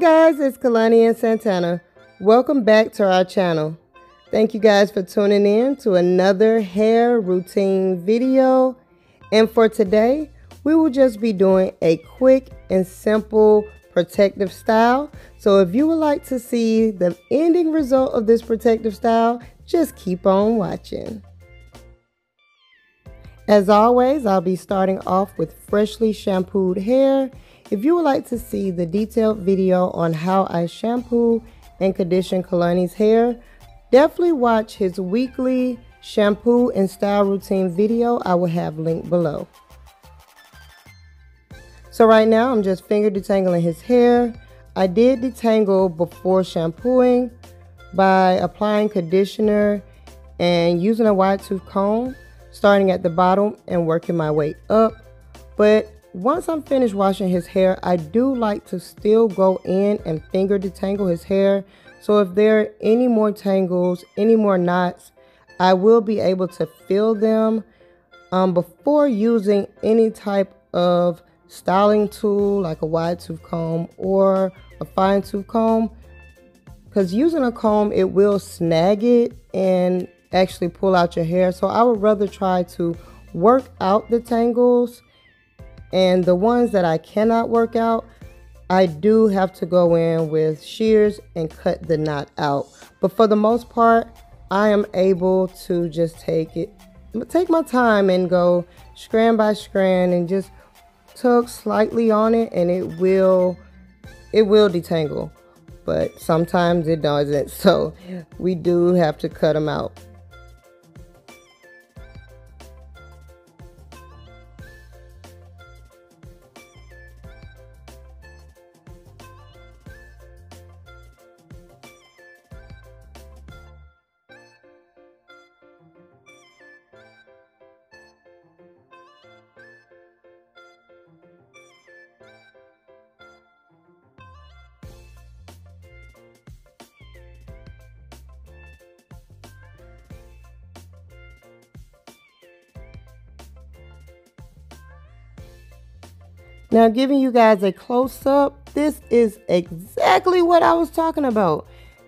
guys, it's Kalani and Santana. Welcome back to our channel. Thank you guys for tuning in to another hair routine video. And for today, we will just be doing a quick and simple protective style. So if you would like to see the ending result of this protective style, just keep on watching. As always, I'll be starting off with freshly shampooed hair. If you would like to see the detailed video on how I shampoo and condition Kalani's hair, definitely watch his weekly shampoo and style routine video I will have linked below. So right now I'm just finger detangling his hair. I did detangle before shampooing by applying conditioner and using a wide tooth comb, starting at the bottom and working my way up. But once I'm finished washing his hair, I do like to still go in and finger detangle his hair. So if there are any more tangles, any more knots, I will be able to feel them before using any type of styling tool like a wide tooth comb or a fine tooth comb, because using a comb, it will snag it and actually pull out your hair. So I would rather try to work out the tangles, and the ones that I cannot work out, I do have to go in with shears and cut the knot out. But for the most part, I am able to just take my time and go strand by strand and just tug slightly on it, and it will detangle. But sometimes it doesn't, so we do have to cut them out. Now, giving you guys a close-up, this is exactly what I was talking about.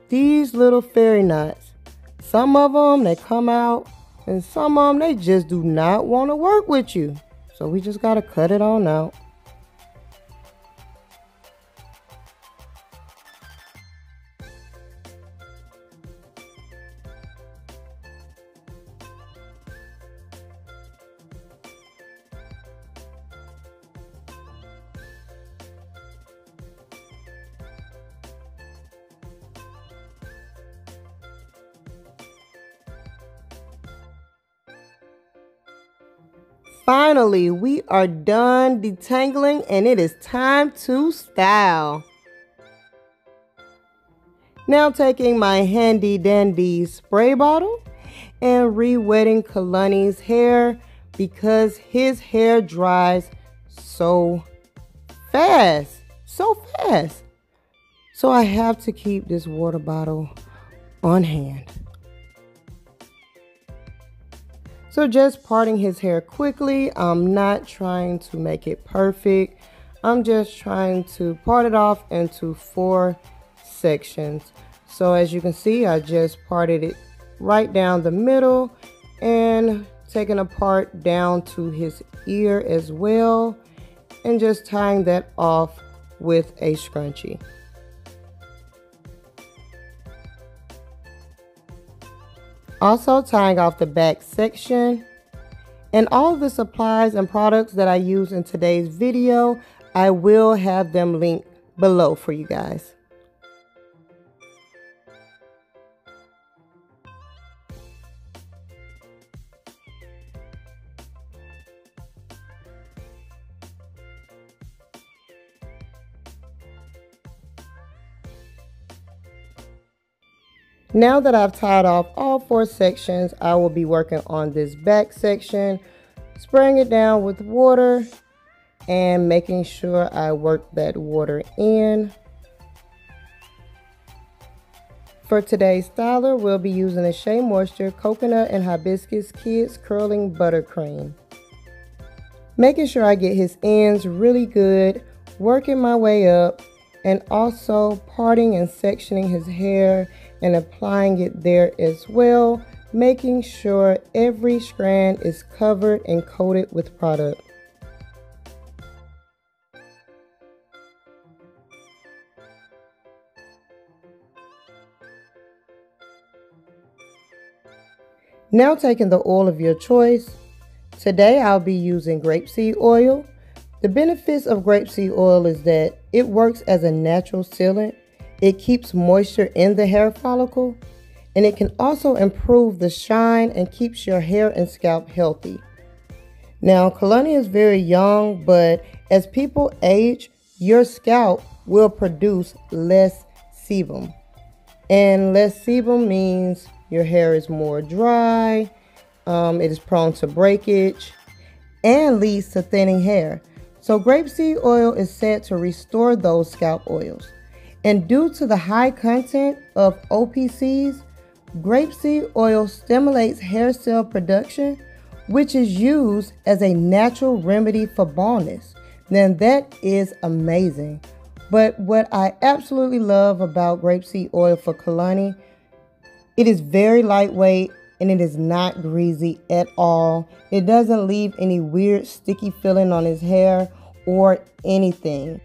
These little fairy knots. Some of them, they come out, and some of them, they just do not want to work with you. So we just got to cut it on out. Finally, we are done detangling, and it is time to style. Now taking my handy dandy spray bottle and re-wetting Kalani's hair, because his hair dries so fast. So I have to keep this water bottle on hand. So just parting his hair quickly. I'm not trying to make it perfect. I'm just trying to part it off into 4 sections. So as you can see, I just parted it right down the middle and taking a part down to his ear as well, and just tying that off with a scrunchie. Also tying off the back section. And all the supplies and products that I use in today's video, I will have them linked below for you guys. Now that I've tied off all 4 sections, I will be working on this back section, spraying it down with water and making sure I work that water in. For today's styler, we'll be using the Shea Moisture Coconut and Hibiscus Kids Curling Butter Cream. Making sure I get his ends really good, working my way up, and also parting and sectioning his hair and applying it there as well, making sure every strand is covered and coated with product. Now taking the oil of your choice. Today I'll be using grapeseed oil. The benefits of grapeseed oil is that it works as a natural sealant, it keeps moisture in the hair follicle, and it can also improve the shine and keeps your hair and scalp healthy. Now, Kalani is very young, but as people age, your scalp will produce less sebum. And less sebum means your hair is more dry, it is prone to breakage, and leads to thinning hair. So grapeseed oil is said to restore those scalp oils. And due to the high content of OPCs, grapeseed oil stimulates hair cell production, which is used as a natural remedy for baldness. Now that is amazing. But what I absolutely love about grapeseed oil for Kalani, it is very lightweight and it is not greasy at all. It doesn't leave any weird sticky feeling on his hair or anything.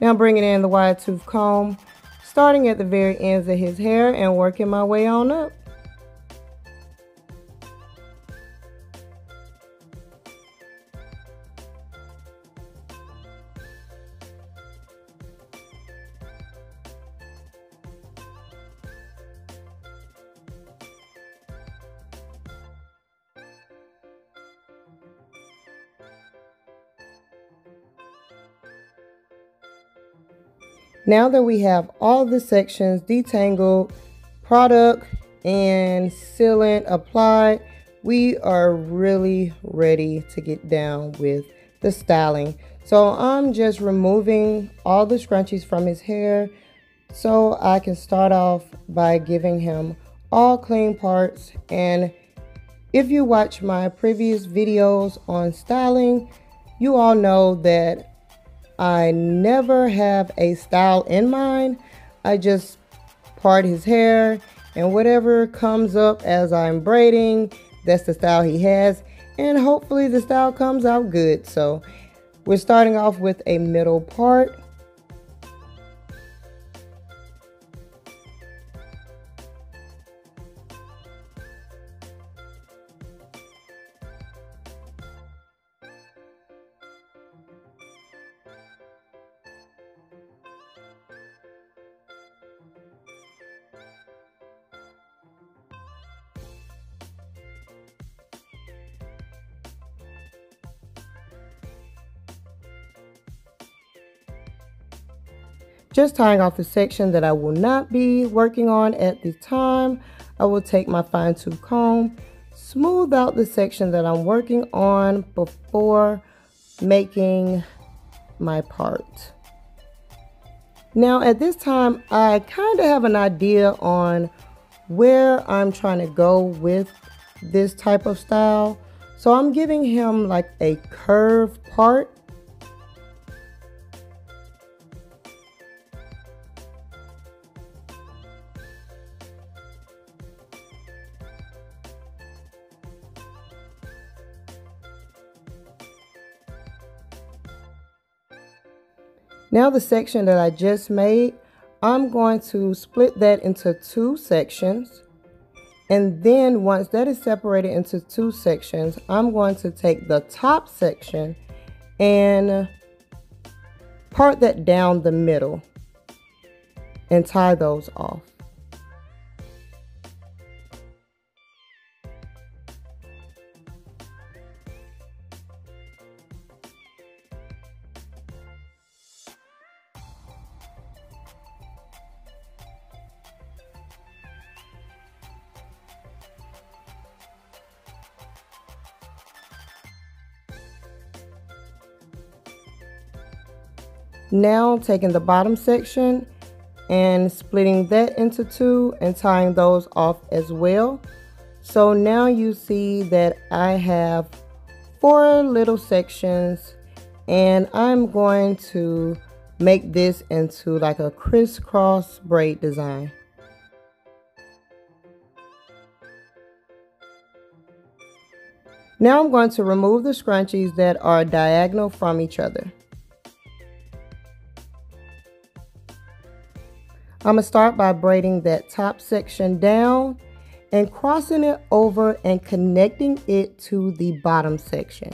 Now bringing in the wide tooth comb, starting at the very ends of his hair and working my way on up. Now that we have all the sections detangled, product and sealant applied, we are really ready to get down with the styling. So I'm just removing all the scrunchies from his hair so I can start off by giving him all clean parts. And if you watch my previous videos on styling, you all know that I never have a style in mind. I just part his hair and whatever comes up as I'm braiding, that's the style he has, and hopefully the style comes out good. So we're starting off with a middle part. Just tying off the section that I will not be working on at the time, I will take my fine tooth comb, smooth out the section that I'm working on before making my part. Now at this time, I kind of have an idea on where I'm trying to go with this type of style. So I'm giving him like a curved part. Now the section that I just made, I'm going to split that into two sections. And then once that is separated into two sections, I'm going to take the top section and part that down the middle and tie those off. Now taking the bottom section and splitting that into two and tying those off as well. So now you see that I have four little sections, and I'm going to make this into like a crisscross braid design. Now I'm going to remove the scrunchies that are diagonal from each other. I'm going to start by braiding that top section down and crossing it over and connecting it to the bottom section.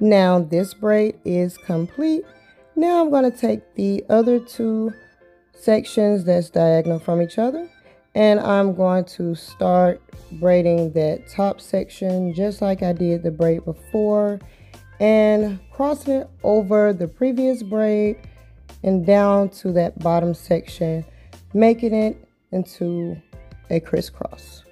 Now this braid is complete. Now I'm going to take the other two sections that's diagonal from each other, and I'm going to start braiding that top section just like I did the braid before, and crossing it over the previous braid and down to that bottom section, making it into a crisscross.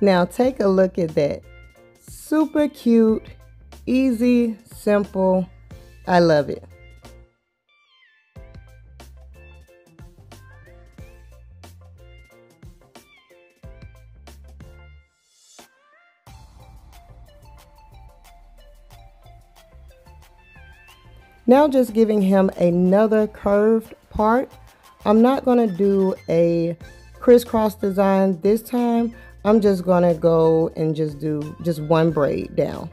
Now take a look at that. Super cute, easy, simple. I love it. Now just giving him another curved part. I'm not going to do a crisscross design this time. I'm just gonna go and just do just one braid down.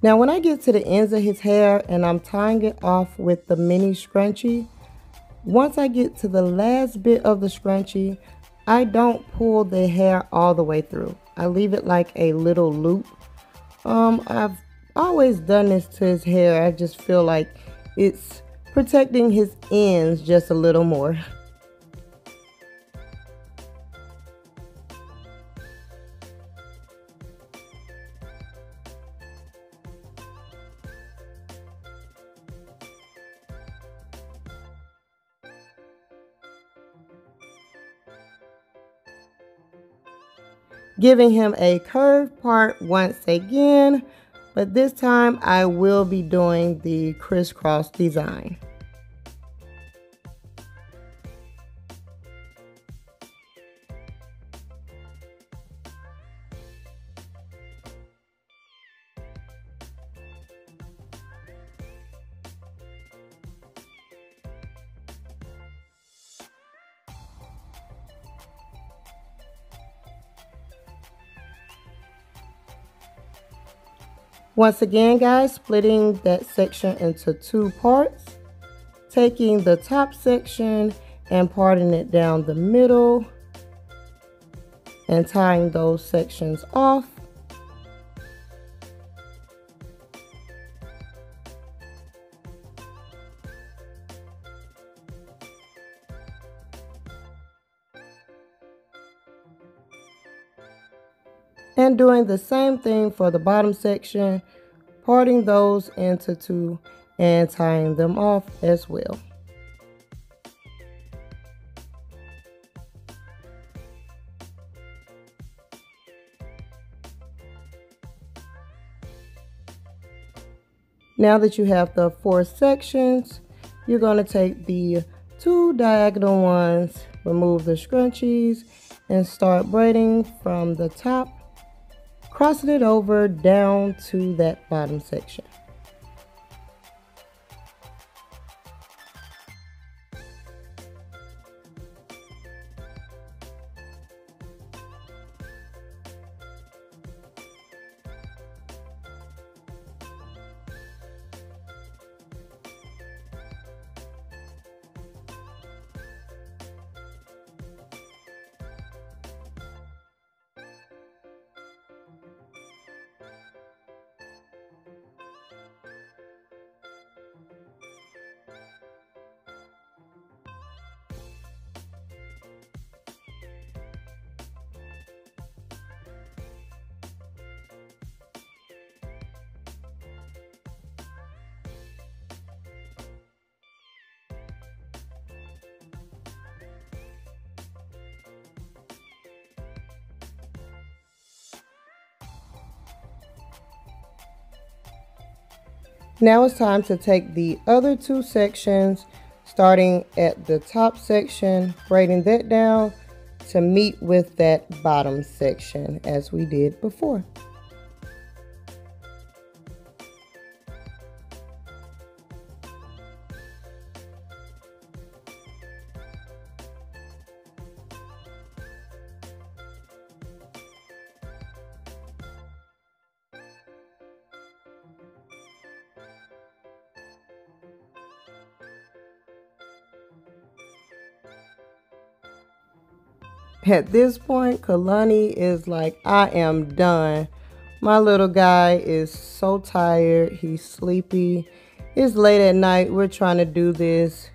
Now when I get to the ends of his hair and I'm tying it off with the mini scrunchie, Once I get to the last bit of the scrunchie, I don't pull the hair all the way through. I leave it like a little loop. I've always done this to his hair. I just feel like it's protecting his ends just a little more. Giving him a curved part once again, but this time I will be doing the crisscross design. Once again, guys, splitting that section into two parts, taking the top section and parting it down the middle and tying those sections off. And doing the same thing for the bottom section, parting those into two and tying them off as well. Now that you have the four sections, you're going to take the two diagonal ones, remove the scrunchies, and start braiding from the top, crossing it over down to that bottom section. Now it's time to take the other two sections, starting at the top section, braiding that down to meet with that bottom section as we did before. At this point, Kalani is like, I am done. My little guy is so tired. He's sleepy. It's late at night. We're trying to do this.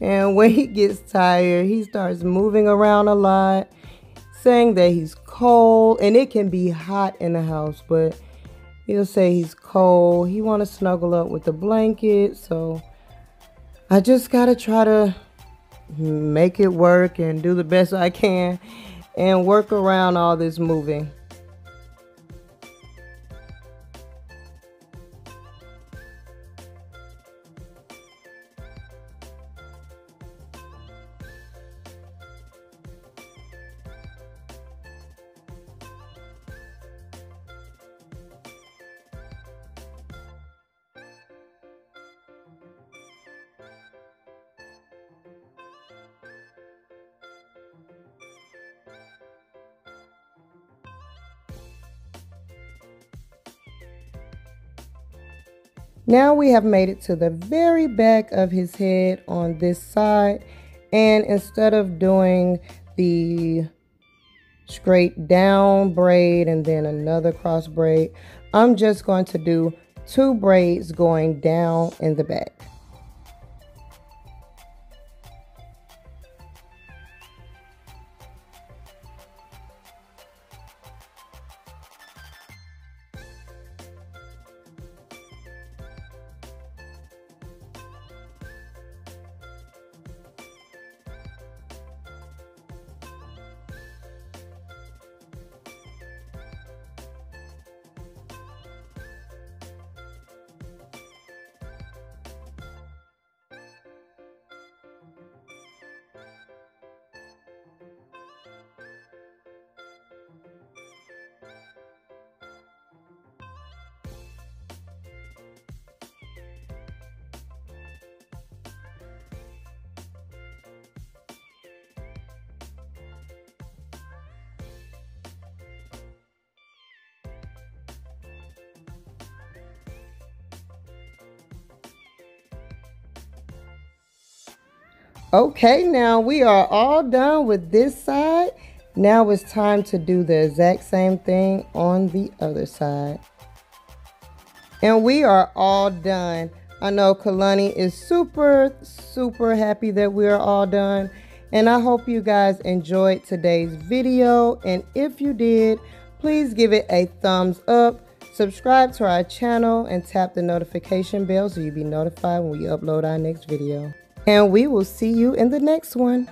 And when he gets tired, he starts moving around a lot, saying that he's cold. And it can be hot in the house, but he'll say he's cold. He wants to snuggle up with the blanket. So I just got to try to make it work and do the best I can and work around all this moving. Now we have made it to the very back of his head on this side, and instead of doing the straight down braid and then another cross braid, I'm just going to do two braids going down in the back. Okay, now we are all done with this side. Now it's time to do the exact same thing on the other side. And we are all done. I know Kalani is super, super happy that we are all done. And I hope you guys enjoyed today's video. And if you did, please give it a thumbs up. Subscribe to our channel and tap the notification bell so you'll be notified when we upload our next video. And we will see you in the next one.